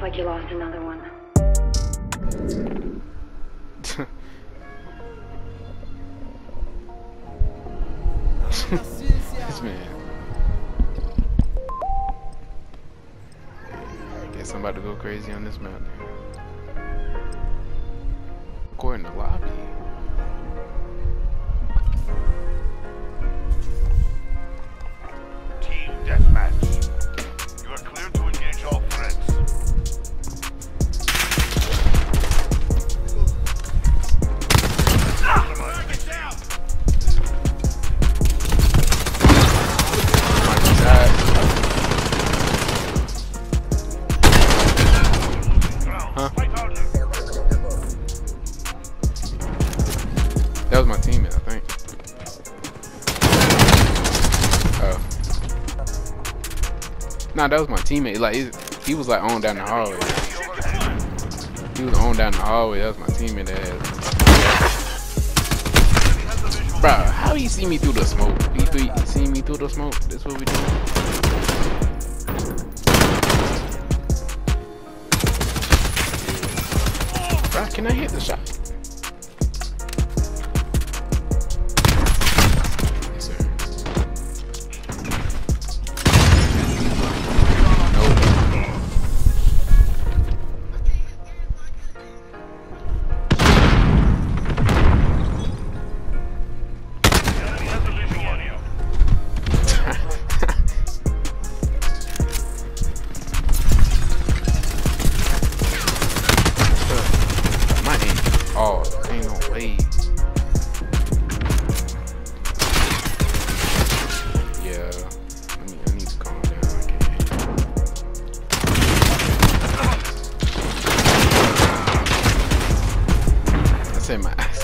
Looks like you lost another one. This man. I guess I'm about to go crazy on this map. Go in the lobby. Team deathmatch. You are cleared to engage all threats. Ah! Get down! That was my teammate, I think. Oh. Nah, that was my teammate. Like, he was like on down the hallway. He was on down the hallway. That was my teammate ass. Bro, how you see me through the smoke? You see me through the smoke? That's what we do. Can I hit the shot? Yes, sir.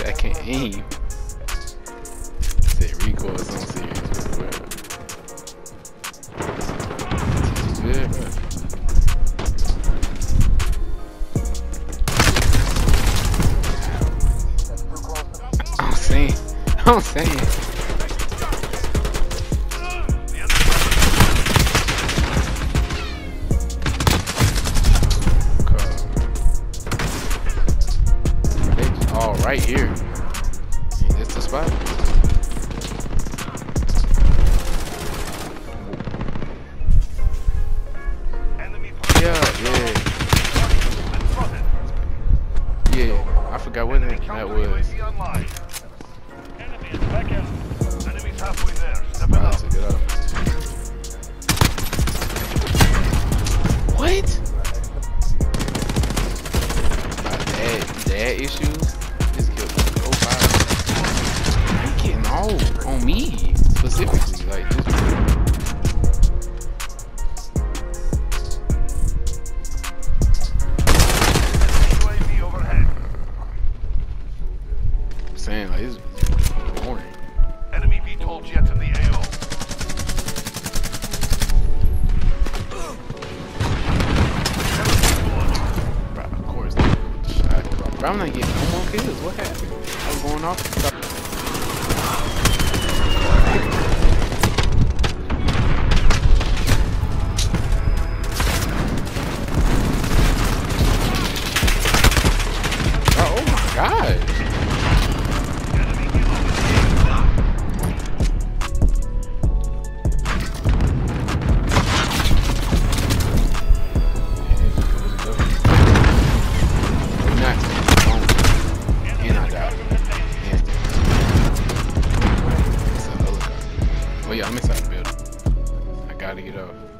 I can't aim. I said recoil is on serious, bro. This is good, bro. I'm saying. Right here. It's the spot. Yeah. I forgot what that was. Enemy is back in. Enemy's halfway there. Step out. Took it out. What? Dad issues? On me specifically, like this. UAV overhead. I'm saying, like, this is boring. Enemy VTOL jets in the AO. Bro, of course, bro, I'm not getting no more kills. What happened? I was going off. I'm inside the building. I gotta get off.